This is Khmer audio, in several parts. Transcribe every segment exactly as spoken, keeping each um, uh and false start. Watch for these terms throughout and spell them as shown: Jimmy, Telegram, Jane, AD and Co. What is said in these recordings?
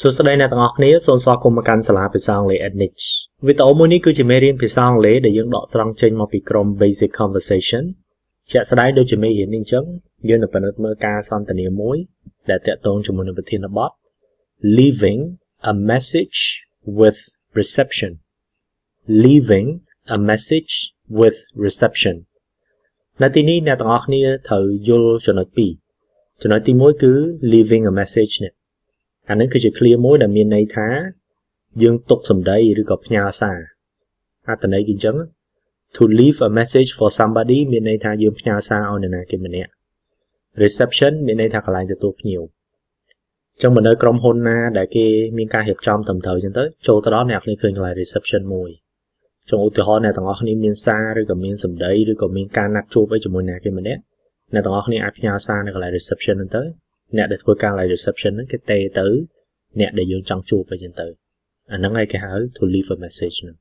សួស្តីអ្នកទាំងអស់គ្នាសូមស្វាគមន៍មកកាន់សាលាភាសាអង់គ្លេស Basic Conversation ជាស្ដីដូចជាមេរៀនភាសាអង់គ្លេសដែលយើងដកស្រង់ចេញមកពីក្រុម Leaving a message with reception Leaving a message with reception នៅទីនេះអ្នកទាំងអស់គ្នាត្រូវយល់ចំណុចពីរចំណុចទីមួយគឺ leaving a message នេះ អានឹងគឺជា clear មួយដែលមានន័យថាយើងទុកសម្ដីឬក៏ផ្ញើសារអត្ថន័យគឺអញ្ចឹង to leave a message for somebody មានន័យថាយើងផ្ញើសារឲ្យនរណាគេម្នាក់ reception មានន័យថាកន្លែងទទួលភ្ញៀវអញ្ចឹងមកនៅក្រុមហ៊ុនណាដែលគេមានការរៀបចំត្រឹមត្រូវអញ្ចឹងទៅចូលទៅដល់អ្នកគ្នាឃើញកន្លែង reception មួយចុងឧទាហរណ៍អ្នកទាំងអស់គ្នាមានសារឬក៏មានសម្ដីឬក៏មានការណាត់ជួបអីជាមួយណាគេម្នាក់អ្នកទាំងអស់គ្នាអាចផ្ញើសារនៅកន្លែង reception ហ្នឹងទៅ អ្នកដែលធ្វើការ reception ហ្នឹងគេទៅអ្នកដែលយើងចង់ជួបទៅហ្នឹងទៅអាហ្នឹងឯងគេហៅ to leave a message ហ្នឹង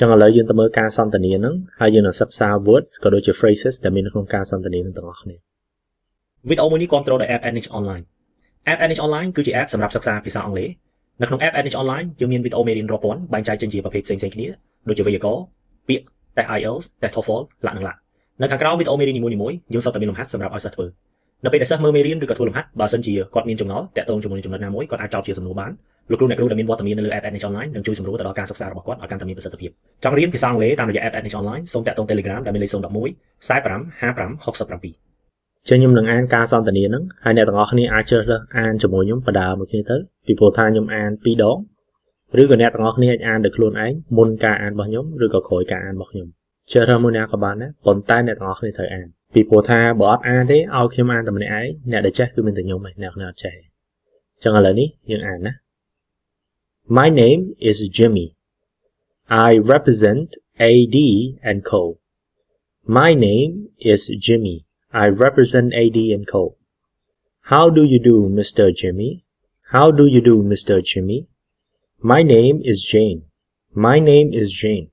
ចឹងឥឡូវយើងទៅមើលការសន្ទនាហ្នឹងហើយយើងនឹងសិក្សា words ក៏ដូចជា phrases ដែលមានក្នុងការសន្ទនាហ្នឹងទាំងអស់គ្នា With all នេះគ្រប់គ្រងដោយ app អេ ដី online app អេ ដី online គឺជា app សម្រាប់សិក្សាភាសាអង់គ្លេសនៅក្នុង app អេ ដី online យើងមាន video មេរៀនរាប់ពាន់បែងចែកចេញជាប្រភេទផ្សេងៗគ្នាដូចជាវេយ្យាករណ៍ពាក្យ test អាយ អែល test តូហ្វល លក្ខណៈៗនៅខាងក្រៅ video មេរៀននីមួយៗយើងសុទ្ធតែមានលំហាត់សម្រាប់ឲ្យសិស្សធ្វើ នៅពេលដែលសិស្សមើលមេរៀនឬក៏ធ្វើលំហាត់បើសិនជាគាត់មានចម្ងល់តាក់ទងជាមួយនឹងចំណុចណាមួយគាត់អាចចោទជាសំណួរបានលោកគ្រូអ្នកគ្រូដែលមានវត្តមាននៅលើ app អេ ដី online នឹងជួយសម្រួលទៅដល់ការសិក្សារបស់គាត់ឲ្យកាន់តែមានប្រសិទ្ធភាព ចង់រៀនភាសាអង់គ្លេសតាមរយៈ app អេ ដី online សូមតាក់ទង Telegram ដែលមានលេខ zero one one four five five five five six seven ចឹងខ្ញុំនឹងអានការសន្ទនាហ្នឹងហើយអ្នកទាំងអស់គ្នាអាចជ្រើសរើសអានជាមួយខ្ញុំបដាមួយគ្នាទៅពីព្រោះថាខ្ញុំអានពីរដងឬក៏អ្នកទាំងអស់គ្នាអាចអានដោយខ្លួនឯងមុនការអានរបស់ខ្ញុំឬក៏ក្រោយការអានរបស់ខ្ញុំជ្រើសរើសមួយណាក៏បានដែរប៉ុន្តែអ្នកទាំងអស់គ្នាត្រូវអាន ពីព្រោះថាបើអត់អានទេឲ្យខ្ញុំអានតែម្នាក់ឯងអ្នកដែលចេះគឺមានតែខ្ញុំឯងអ្នកណាអត់ចេះចឹងឥឡូwនេះយើងអានណា My name is Jimmy I represent AD and Co My name is Jimmy I represent AD and Co How do you do Mr Jimmy How do you do Mr Jimmy My name is Jane My name is Jane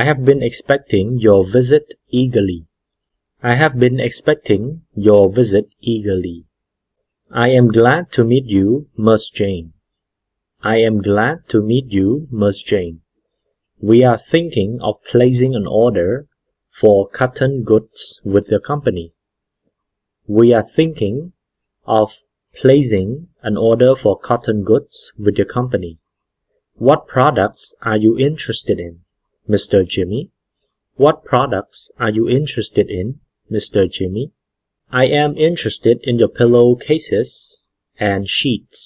I have been expecting your visit eagerly I have been expecting your visit eagerly. I am glad to meet you, Miss Jane. I am glad to meet you, Miss Jane. We are thinking of placing an order for cotton goods with your company. We are thinking of placing an order for cotton goods with your company. What products are you interested in, Mr. Jimmy? What products are you interested in? Mr. Jimmy, I am interested in your pillowcases and sheets.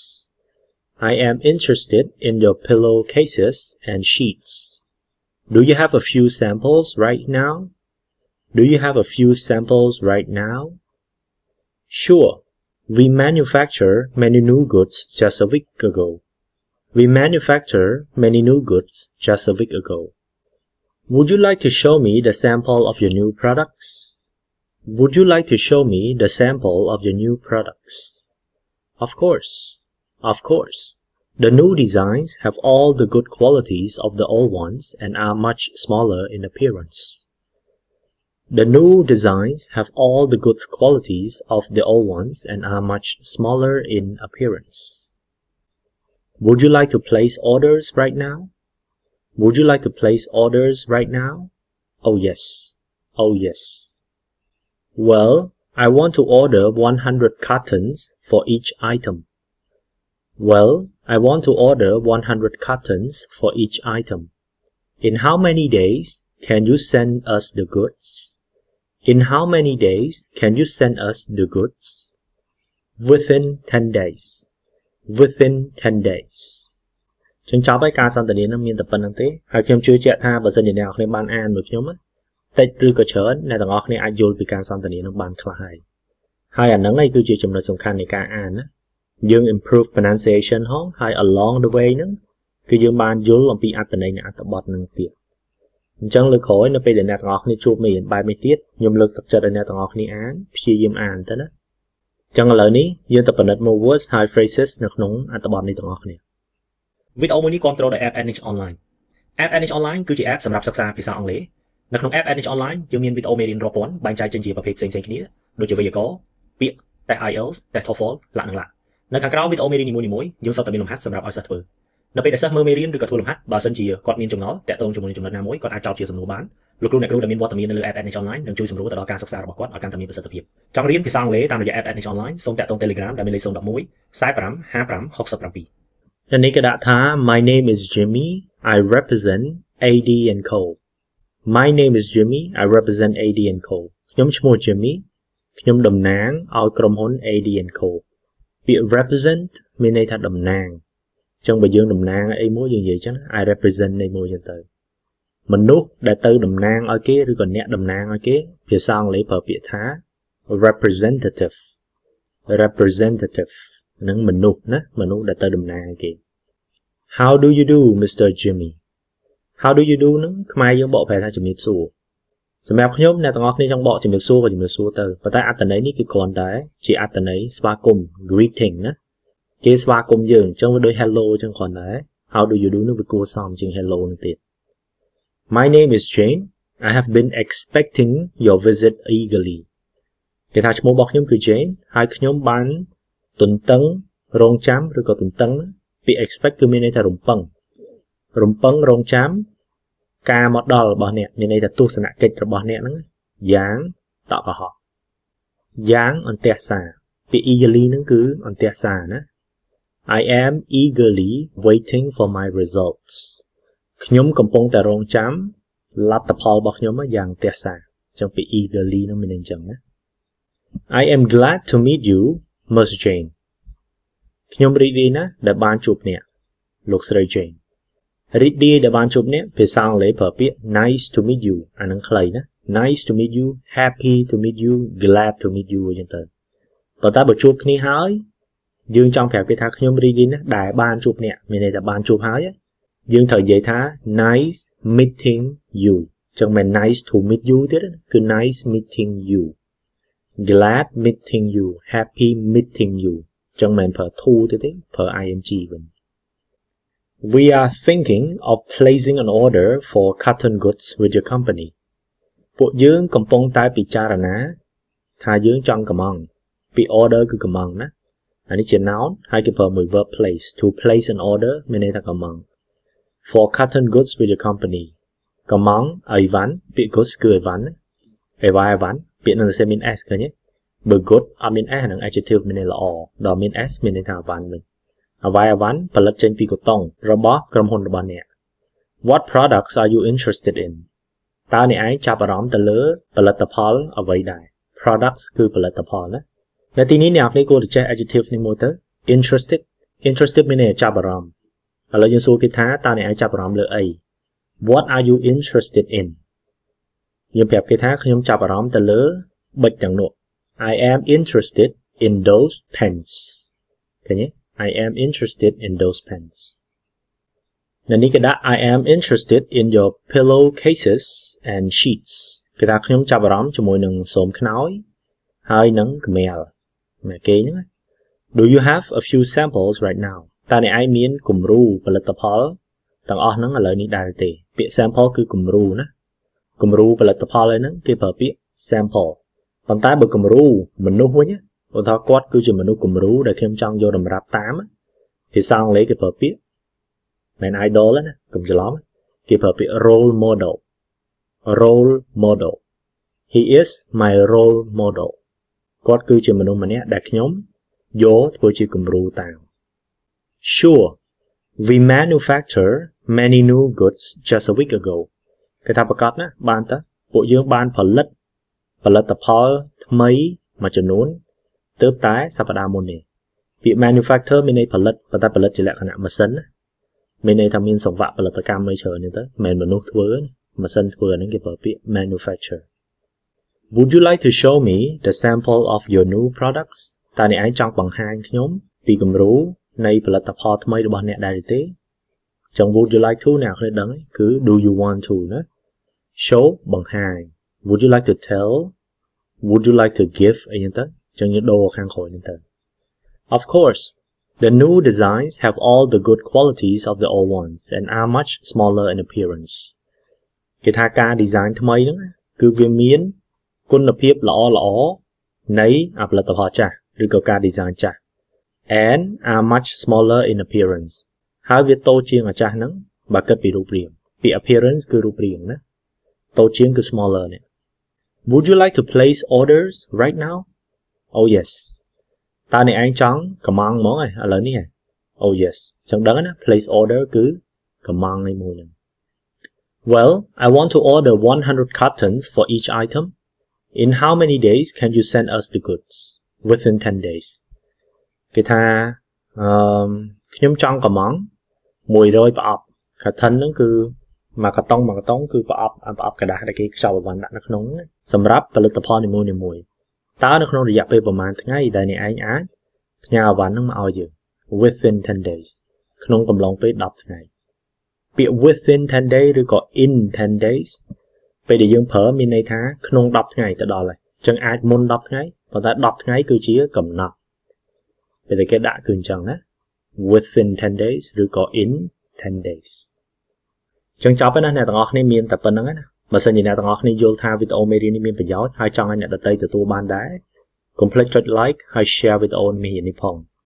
I am interested in your pillowcases and sheets. Do you have a few samples right now? Do you have a few samples right now? Sure. We manufacture many new goods just a week ago. We manufacture many new goods just a week ago. Would you like to show me the sample of your new products? Would you like to show me the sample of your new products? Of course. Of course. The new designs have all the good qualities of the old ones and are much smaller in appearance. The new designs have all the good qualities of the old ones and are much smaller in appearance. Would you like to place orders right now? Would you like to place orders right now? Oh yes. Oh yes. Well, I want to order one hundred cartons for each item. Well, I want to order one hundred cartons for each item. In how many days can you send us the goods? In how many days can you send us the goods? Within ten days. Within ten days. ចឹងចប់ហើយការសន្ទនានឹងមានតែប៉ុណ្្នឹងទេហើយខ្ញុំជឿជាក់ថាបើសិនជាអ្នកនរគ្នាបានអានមួយខ្ញុំ តិចឬក៏ច្រើនអ្នកទាំងអស់គ្នាអាចយល់ពីការសន្ទនានឹងបានខ្លះហើយហើយអាហ្នឹងឯងគឺជាចំណុចសំខាន់នៃការអានណាយើង improve pronunciation ហ៎ហើយ along the way ហ្នឹងគឺយើងបានយល់អំពីអត្ថន័យនៃអត្ថបទនឹងទៀតអញ្ចឹងលើក្រោយនៅពេលដែលអ្នកទាំងអស់គ្នាជួបមេរៀនបែបនេះទៀតខ្ញុំលើកទឹកចិត្តឲ្យអ្នកទាំងអស់គ្នាអានព្យាយាមអានទៅណាអញ្ចឹងឥឡូវនេះយើងទៅពិនិត្យមើល words ហើយ phrases នៅក្នុងអត្ថបទនេះទាំងអស់គ្នា With all នេះគ្រប់គ្រងដោយ app អេ ដី online app អេ ដី online គឺជា app សម្រាប់សិក្សាភាសាអង់គ្លេស នៅក្នុង app អេ ដី online យើងមាន video មេរៀនរាប់ពាន់បែងចែកចេញជាប្រភេទផ្សេងៗគ្នាដូចជាវេយ្យាករណ៍ពាក្យ test អាយ អែល test តូហ្វល លក្ខណៈៗ នៅ ខាង ក្រោម វីដេអូ មេរៀន នីមួយៗ យើង សុទ្ធ តែ មាន លំហាត់ សម្រាប់ ឲ្យ សិស្ស ធ្វើ នៅ ពេល ដែល សិស្ស មើល មេរៀន ឬ ក៏ ធ្វើ លំហាត់ បើ សិន ជា គាត់ មាន ចំណល់ តាក់ ទង ជាមួយ នឹង ចំណុច ណា មួយ គាត់ អាច ចោទ ជា សំណួរ បាន លោក គ្រូ អ្នក គ្រូ ដែល មាន វត្តមាន នៅ លើ App Admission Online នឹង ជួយ សម្រួល ទៅ ដល់ ការ សិក្សា របស់ គាត់ ឲ្យ កាន់ តែ មាន ប្រសិទ្ធ ភាព ចង់ រៀន ភាសា អង់គ្លេស តាម រយៈ App Admission Online សូម តាក់ ទង Telegram ដែល មាន លេខ zero one one four five five five six seven នេះ គេ ដាក់ ថា My name is Jimmy I represent A D and Co My name is Jimmy I represent A D and Co ខ្ញុំ ឈ្មោះ Jimmy ខ្ញុំ តំណាង ឲ្យ ក្រុម ហ៊ុន A D and Co It represent មាន ន័យ ថា តំណាង ចឹង បើ យើង តំណាង អី មួយ យើង និយាយ ចឹង I represent នៃ មួយ ចឹង ទៅ មនុស្ស ដែល ទៅ តំណាង ឲ្យ គេ ឬ ក៏ អ្នក តំណាង ឲ្យ គេ ភាសា អង់គ្លេស ប្រើ ពាក្យ ថា representative representative នឹង មនុស្ស ណា មនុស្ស ដែល ទៅ តំណាង ឲ្យ គេ How do you do Mr Jimmy How do you do នឹង ខ្មែរ យើង បក ប្រែ ថា ជំរាបសួរ សម្រាប់ ខ្ញុំ អ្នក ទាំង អស់ គ្នា ចង់ បក ជំរាបសួរ ក៏ ជំរាបសួរ ទៅ ប៉ុន្តែ អត្ថន័យ នេះ គឺ គ្រាន់ តែ ជា អត្ថន័យ ស្វាគមន៍ greeting ណា គេ ស្វាគមន៍ យើង អញ្ចឹង វា ដូច hello អញ្ចឹង គ្រាន់ តែ How do you do នឹង វា គួរ សម ជាង hello នឹង ទៀត My name is Jane I have been expecting your visit eagerly គេ ថា ឈ្មោះ របស់ ខ្ញុំ គឺ Jane ហើយ ខ្ញុំ បាន ទន្ទឹង រងចាំ ឬ ក៏ ទន្ទឹង ពាក្យ expect គឺ មាន ន័យ ថា រំពឹង រំពឹង រងចាំ ការ មក ដល់ របស់ អ្នក មាន ន័យ ថា ទស្សនកិច្ច របស់ អ្នក ហ្នឹង យ៉ាង តក់កុហក យ៉ាង អន្តេសា ពាក្យ eagerly ហ្នឹង គឺ អន្តេសា ណា I am eagerly waiting for my results ខ្ញុំ កំពុង តែ រងចាំ លទ្ធផល របស់ ខ្ញុំ យ៉ាង អន្តេសា ចឹង ពាក្យ eagerly ហ្នឹង មាន ន័យ អញ្ចឹង ណា I am glad to meet you Miss Jane ខ្ញុំ រីករាយ ណា ដែល បាន ជួប អ្នក លោក ស្រី Jane Ready ដែល បាន ជួប អ្នក ភាសា អង់គ្លេស ប្រើ ពាក្យ nice to meet you អា នឹង ខ្លី ណា nice to meet you happy to meet you glad to meet you ចឹង ទៅ ប៉ុន្តែ បើ ជួប គ្នា ហើយ យើង ចង់ ប្រាប់ គេ ថា ខ្ញុំ រីករាយ ណាស់ ដែល បាន ជួប អ្នក មាន ន័យ ថា បាន ជួប ហើយ យើង ត្រូវ និយាយ ថា nice meeting you ចឹង មិន nice to meet you ទៀត គឺ nice meeting you glad meeting you happy meeting you ចឹង មិន ប្រើ to ទេ ទេ ប្រើ ing វិញ We are thinking of placing an order for cotton goods with your company. ពួក យើង កំពុង តែ ពិចារណា ថា យើង ចង់ កម្មង់ ពី order គឺ កម្មង់ ណា អា នេះ ជា noun ហើយ គេ ប្រើ មួយ verb place to place an order មាន ន័យ ថា កម្មង់ for cotton goods with your company. កម្មង់ អីវ៉ាន់ ពាក្យ goods គឺ អីវ៉ាន់ អីវ៉ាន់ ពាក្យ នឹង តែ មាន s ឃើញ ទេ បើ good អត់ មាន s ហ្នឹង adjective មាន ន័យ ល្អ ដល់ មាន s មាន ន័យ ថា អីវ៉ាន់ វិញ អវ៉ាយវ៉ាន់ ផលិតចេញពីកូតុង របស់ក្រុមហ៊ុនរបស់ អ្នក What products are you interested in តើ អ្នក ឯង ចាប់អារម្មណ៍ ទៅលើ ផលិតផល អ្វីដែរ products គឺ ផលិតផល ណា នៅ ទី នេះ អ្នក គ្នា គួរ ចេះ adjective នេះ មួយ ទៅ interested interested មាន ន័យ ចាប់អារម្មណ៍ ឥឡូវ យើង សួរ គេ ថា តើ អ្នក ឯង ចាប់អារម្មណ៍ លើអី What are you interested in យើង ប្រាប់ គេ ថា ខ្ញុំ ចាប់អារម្មណ៍ ទៅលើ ប៊ិច ទាំង នោះ I am interested in those pens ឃើញ ទេ I am interested in those pens. នៅនេះ គេ ដាក់ I am interested in your pillow cases and sheets. គេ ថា ខ្ញុំ ចាប់អារម្មណ៍ ជាមួយ នឹង សោមខ្នើយ ហើយ នឹង កមែល មែន គេ ហ្នឹង ណា Do you have a few samples right now? តើ អ្នក ឯង មាន គំរូ ផលិតផល ទាំង អស់ ហ្នឹង ឥឡូវ នេះ ដែរ ទេ ពាក្យ sample គឺ គំរូ ណា គំរូ ផលិតផល ឯ ហ្នឹង គេ ប្រើ ពាក្យ sample ប៉ុន្តែ បើ គំរូ មនុស្ស វិញ ឧទាហរណ៍ គាត់ គឺជា មនុស្ស គំរូ ដែល ខ្ញុំ ចង់ យក តម្រាប់ តាម ភាសា អង់គ្លេស គេ ប្រើ ពាក្យ មិន idol ណា កុំ ច្រឡំ គេ ប្រើ ពាក្យ role model role model He is my role model គាត់ គឺជា មនុស្ស ម្នាក់ ដែល ខ្ញុំ យក ធ្វើ ជា គំរូ តាម Sure we manufacture many new goods just a week ago គេ ថា ប្រកាស ណា បាន តា ពួក យើង បាន ផលិត ផលិតផល ថ្មី មួយ ចំនួន ទៅតែសប្តាហ៍មុននេះពាក្យ manufacture មានន័យផលិតប៉ុន្តែផលិតជាលក្ខណៈម៉ាស៊ីនមានន័យថាមានសង្វាក់ផលិតកម្មមួយច្រើននេះទៅមិនមនុស្សធ្វើម៉ាស៊ីនធ្វើហ្នឹងគេប្រើពាក្យ manufacture Would you like to show me the sample of your new products តើអ្នកឯងចង់បង្ហាញខ្ញុំពីគំរូនៃផលិតផលថ្មីរបស់អ្នកដែរទេ ចឹង would you like to អ្នកគេដឹងគឺ do you want to ណា show បង្ហាញ would you like to tell would you like to give អីហ្នឹងទៅ Of course, the new designs have all the good qualities of the old ones and are much smaller in appearance. គេថាការ design ថ្មីហ្នឹងគឺវាមានគុណភាពល្អៗនៃផលិតផលចាស់ឬក៏ការ design ចាស់ and are much smaller in appearance. How we told you a channel, bucket be rubrium. The appearance is rubrium. Told you is smaller. Would you like to place orders right now? Oh yes. Ta này anh chóng, command món này, à lớn này. Oh yes. Trong đó na, place order cứ command này mùi. Well, I want to order one hundred cartons for each item. In how many days can you send us the goods? Within ten days. Cái tha, um, nhóm trong cả món, mùi rồi bà ọp, cả thân nó cứ, mà cả tông mà cả tông cứ bà ọp, bà ọp cả đá, cái sau bà đã nó nóng, xâm rắp và lực tập hôn này mùi này mùi. Ta nó nóng được dạp bê bà mạng tháng ngày, đây này anh á, nhà bà nó mà oi dường, within ten days. Nóng cầm lòng bê đọc ngày. Bị within ten days rồi có in ten days. Vậy để dương phở mình này thá, nóng đọc ngày ta đó lại. Chẳng ai muốn đọc ngày, và ta đọc ngày cứ chỉ cầm nọc. Vậy thì cái đã cường chẳng á. Within ten days, rồi có in ten days. Chẳng chọc ấy nè, nè tầng ọc này miên tập bên nâng ấy nè. Mà xin gì nè tầng ọc này vô tha video mê riêng này miên phải gió. Hai chồng anh nè đặt tay từ tu ban đá. Complete like, hãy share video này miên đi phòng.